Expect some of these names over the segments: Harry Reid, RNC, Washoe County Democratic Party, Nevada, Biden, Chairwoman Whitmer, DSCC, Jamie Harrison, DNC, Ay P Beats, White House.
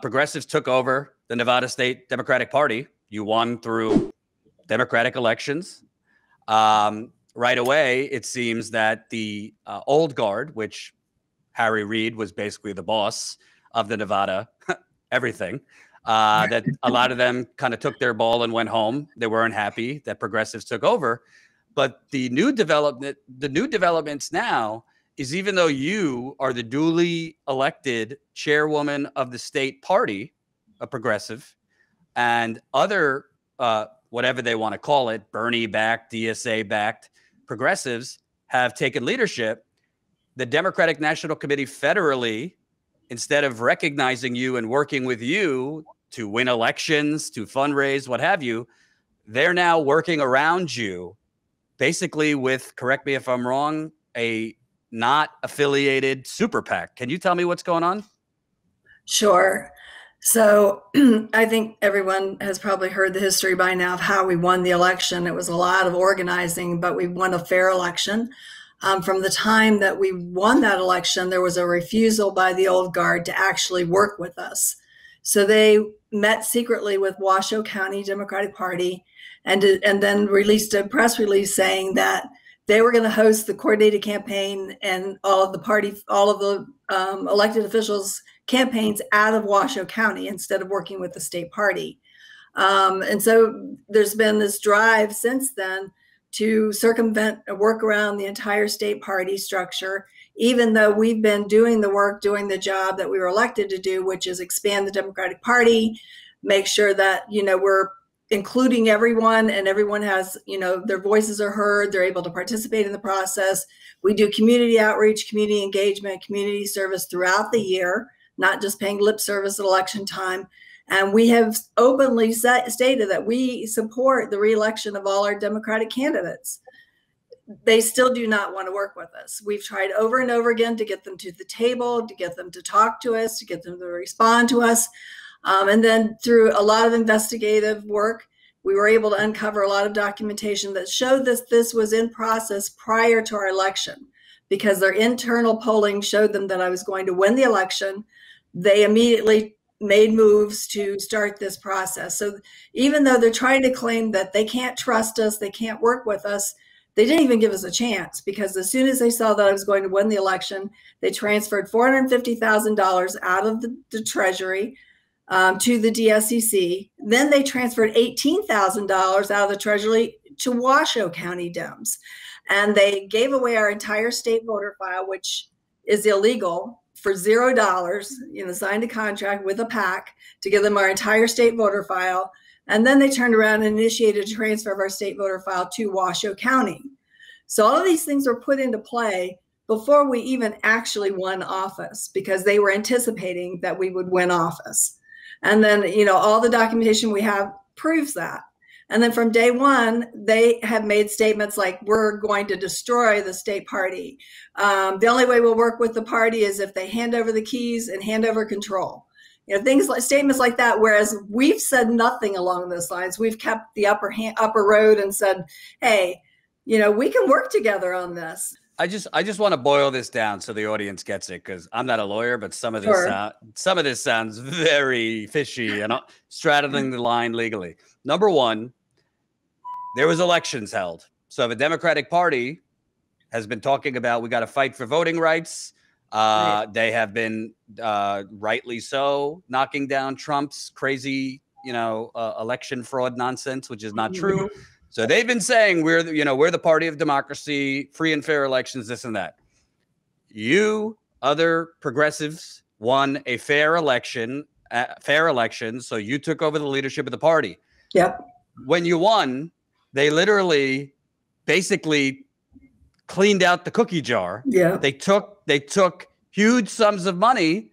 Progressives took over the Nevada State Democratic Party. You won through Democratic elections. Right away, it seems that the old guard, which Harry Reid was basically the boss of the Nevada everything, that a lot of them kind of took their ball and went home. They weren't happy that progressives took over. But the new developments now is, even though you are the duly elected chairwoman of the state party, a progressive, and other whatever they want to call it, Bernie-backed, DSA-backed progressives have taken leadership. The Democratic National Committee federally, instead of recognizing you and working with you to win elections, to fundraise, what have you, they're now working around you, basically with, correct me if I'm wrong, a not affiliated super PAC. Can you tell me what's going on? Sure. So I think everyone has probably heard the history by now of how we won the election. It was a lot of organizing, but we won a fair election. From the time that we won that election, there was a refusal by the old guard to actually work with us. So they met secretly with Washoe County Democratic Party and then released a press release saying that they were going to host the coordinated campaign and all of the elected officials' campaigns out of Washoe County instead of working with the state party. And so there's been this drive since then to circumvent and work around the entire state party structure, even though we've been doing the work, doing the job that we were elected to do, which is expand the Democratic Party, make sure that, you know, we're including everyone and everyone has, you know, their voices are heard, they're able to participate in the process. We do community outreach, community engagement, community service throughout the year, not just paying lip service at election time. And we have openly stated that we support the re-election of all our Democratic candidates. They still do not want to work with us. We've tried over and over again to get them to the table, to get them to talk to us, to get them to respond to us. And then through a lot of investigative work, we were able to uncover a lot of documentation that showed that this was in process prior to our election, because their internal polling showed them that I was going to win the election. They immediately made moves to start this process. So even though they're trying to claim that they can't trust us, they can't work with us, they didn't even give us a chance, because as soon as they saw that I was going to win the election, they transferred $450,000 out of the Treasury to the DSCC. Then they transferred $18,000 out of the Treasury to Washoe County Dems. And they gave away our entire state voter file, which is illegal, for $0, you know, signed a contract with a PAC to give them our entire state voter file. And then they turned around and initiated a transfer of our state voter file to Washoe County. So all of these things were put into play before we even actually won office, because they were anticipating that we would win office. And then, you know, all the documentation we have proves that. And then from day one, they have made statements like, we're going to destroy the state party. The only way we'll work with the party is if they hand over the keys and hand over control. You know, things like statements like that, whereas we've said nothing along those lines. We've kept the upper road and said, hey, you know, we can work together on this. I just want to boil this down so the audience gets it, because I'm not a lawyer, but some of this sounds very fishy and straddling the line legally. Number one, there was elections held. So the Democratic Party has been talking about, we got to fight for voting rights. They have been, rightly so, knocking down Trump's crazy, you know, election fraud nonsense, which is not true. So they've been saying we're, you know, we're the party of democracy, free and fair elections, this and that. You, other progressives, won a fair election, so you took over the leadership of the party. Yep. When you won, they literally basically cleaned out the cookie jar. Yeah. They took huge sums of money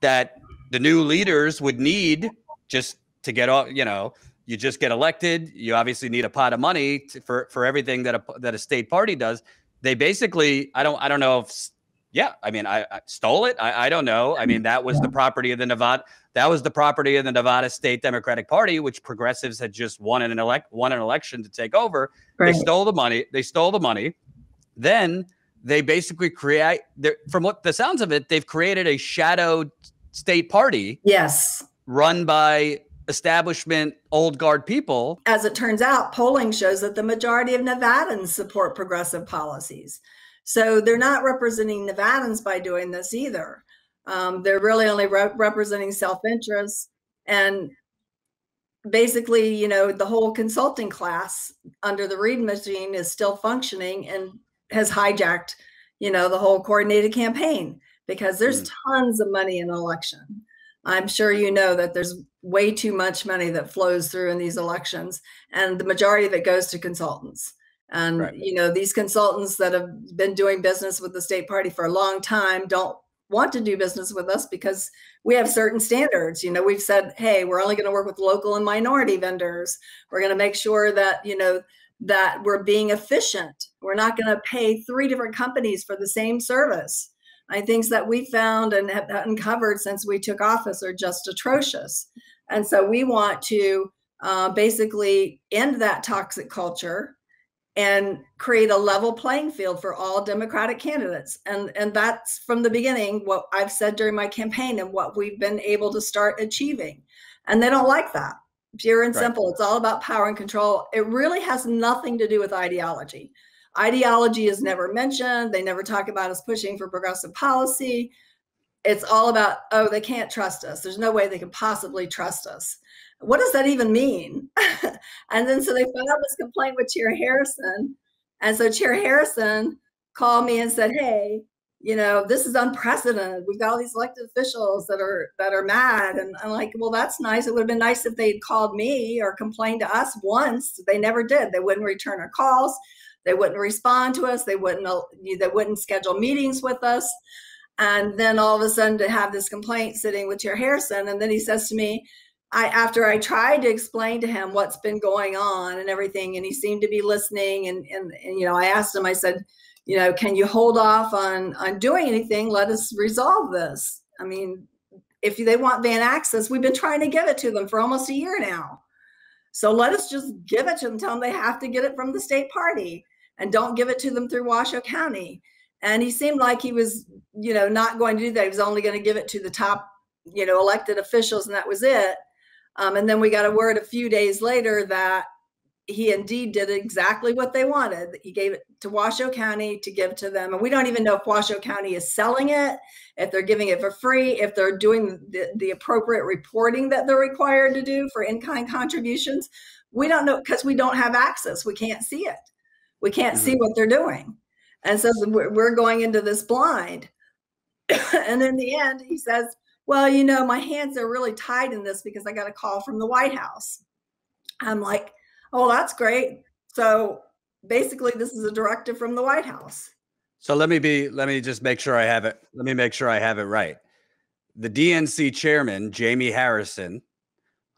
that the new leaders would need just to get off, you know, you just get elected. You obviously need a pot of money for everything that a state party does. They basically, I don't know if, yeah, I mean, I stole it. I don't know. I mean, that was the property of the Nevada. That was the property of the Nevada State Democratic Party, which progressives had just won an election to take over. Right. They stole the money. Then they basically create, from what the sounds of it, they've created a shadow state party. Yes. Run by establishment, old guard people. As it turns out, polling shows that the majority of Nevadans support progressive policies. So they're not representing Nevadans by doing this either. They're really only representing self-interest, and basically, you know, the whole consulting class under the Reid machine is still functioning and has hijacked, you know, the whole coordinated campaign, because there's tons of money in an election. I'm sure you know that there's way too much money that flows through in these elections, and the majority of it goes to consultants. And, right. you know, these consultants that have been doing business with the state party for a long time don't want to do business with us because we have certain standards. You know, we've said, hey, we're only going to work with local and minority vendors. We're going to make sure that, you know, that we're being efficient. We're not going to pay 3 different companies for the same service. I think that we found and have uncovered since we took office are just atrocious. And so we want to basically end that toxic culture and create a level playing field for all Democratic candidates. And that's from the beginning what I've said during my campaign and what we've been able to start achieving. And they don't like that. Pure and simple. It's all about power and control. It really has nothing to do with ideology. Ideology is never mentioned. They never talk about us pushing for progressive policy. It's all about, oh, they can't trust us. There's no way they can possibly trust us. What does that even mean? And then so they filed this complaint with Chair Harrison. And so Chair Harrison called me and said, hey, you know, this is unprecedented. We've got all these elected officials that are mad. And I'm like, well, that's nice. It would have been nice if they'd called me or complained to us once. They never did. They wouldn't return our calls. They wouldn't respond to us. They wouldn't schedule meetings with us. And then all of a sudden to have this complaint sitting with Chair Harrison. And then he says to me, after I tried to explain to him what's been going on and everything, and he seemed to be listening, and you know, I asked him, I said, you know, can you hold off on doing anything? Let us resolve this. I mean, if they want van access, we've been trying to give it to them for almost a year now. So let us just give it to them, tell them they have to get it from the state party and don't give it to them through Washoe County. And he seemed like he was, you know, not going to do that. He was only going to give it to the top, you know, elected officials, and that was it. And then we got a word a few days later that he indeed did exactly what they wanted. He gave it to Washoe County to give to them. And we don't even know if Washoe County is selling it, if they're giving it for free, if they're doing the appropriate reporting that they're required to do for in-kind contributions. We don't know because we don't have access. We can't see it. We can't see what they're doing. And so we're going into this blind. And in the end, he says, well, you know, my hands are really tied in this because I got a call from the White House. I'm like, oh, that's great. So basically, this is a directive from the White House. So let me just make sure I have it. Let me make sure I have it right. The DNC chairman, Jamie Harrison,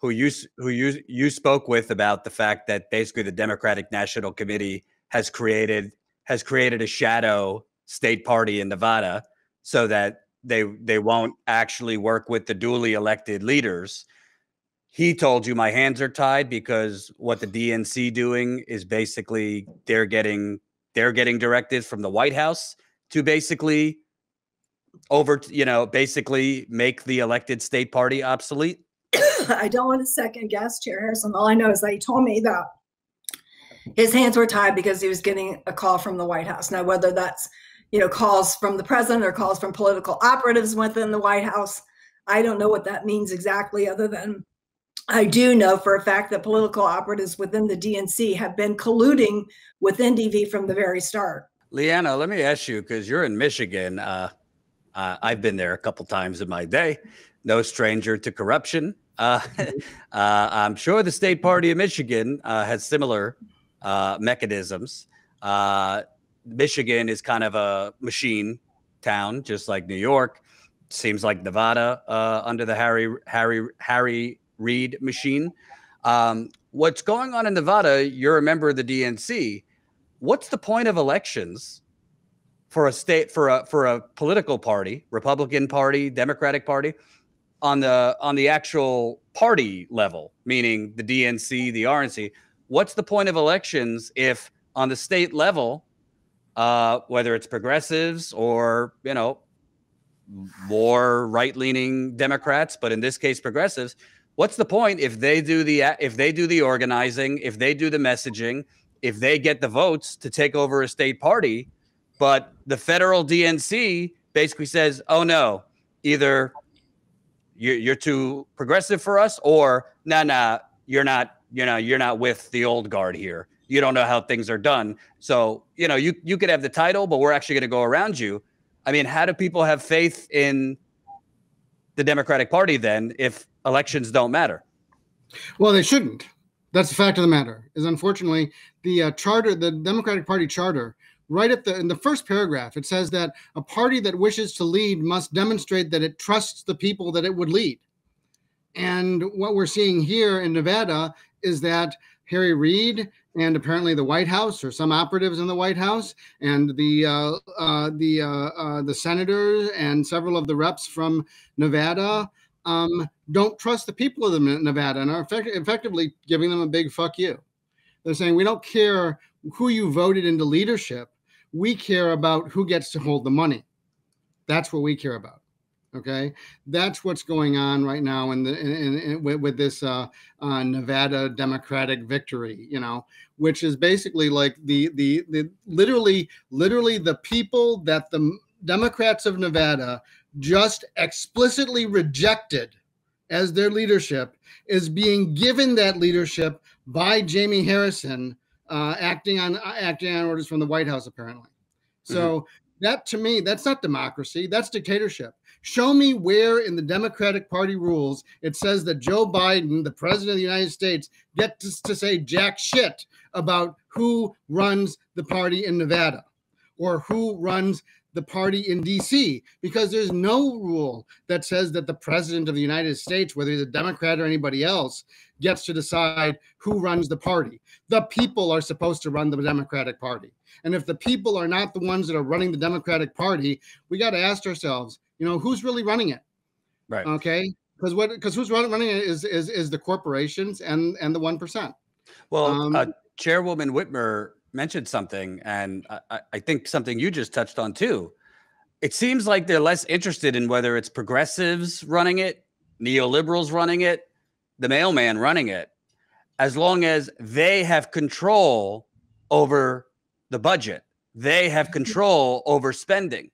who you spoke with about the fact that basically the Democratic National Committee has created a shadow state party in Nevada so that they won't actually work with the duly elected leaders. He told you my hands are tied because what the DNC doing is basically they're getting directives from the White House to basically basically make the elected state party obsolete. I don't want to second guess Chair Harrison. All I know is that he told me that his hands were tied because he was getting a call from the White House. Now, whether that's, you know, calls from the president or calls from political operatives within the White House, I don't know what that means exactly, other than I do know for a fact that political operatives within the DNC have been colluding with NDV from the very start. Leanna, let me ask you, because you're in Michigan. I've been there a couple times in my day. No stranger to corruption. I'm sure the state party of Michigan has similar mechanisms. Michigan is kind of a machine town, just like New York. Seems like Nevada under the Harry Reid machine. What's going on in Nevada? You're a member of the DNC. What's the point of elections for a state for a political party, Republican Party, Democratic Party, on the actual party level, meaning the DNC, the RNC? What's the point of elections if on the state level, whether it's progressives or, you know, more right-leaning Democrats, but in this case, progressives. What's the point if they do the organizing, if they do the messaging, if they get the votes to take over a state party, but the federal DNC basically says, "Oh no, either you're too progressive for us, or nah, you're not with the old guard here. You don't know how things are done. So, you know, you could have the title, but we're actually going to go around you." I mean, how do people have faith in the Democratic Party then if elections don't matter? Well, they shouldn't. That's the fact of the matter. Is unfortunately the charter, the Democratic Party charter, right at the in the first paragraph, it says that a party that wishes to lead must demonstrate that it trusts the people that it would lead. And what we're seeing here in Nevada is that Harry Reid and apparently the White House, or some operatives in the White House, and the senators and several of the reps from Nevada don't trust the people of Nevada and are effectively giving them a big fuck you. They're saying, we don't care who you voted into leadership. We care about who gets to hold the money. That's what we care about. Okay, that's what's going on right now with this Nevada Democratic victory, you know, which is basically like the literally the people that the Democrats of Nevada just explicitly rejected as their leadership is being given that leadership by Jamie Harrison, acting on orders from the White House, apparently. So that, to me, that's not democracy. That's dictatorship. Show me where in the Democratic Party rules it says that Joe Biden, the president of the United States, gets to say jack shit about who runs the party in Nevada or who runs the party in D.C., because there's no rule that says that the president of the United States, whether he's a Democrat or anybody else, gets to decide who runs the party. The people are supposed to run the Democratic Party. And if the people are not the ones that are running the Democratic Party, we got to ask ourselves, you know, who's really running it? Right. Okay. Because who's running it is the corporations and the 1%. Well, Chairwoman Whitmer mentioned something, and I think something you just touched on too. It seems like they're less interested in whether it's progressives running it, neoliberals running it, the mailman running it, as long as they have control over the budget. They have control over spending.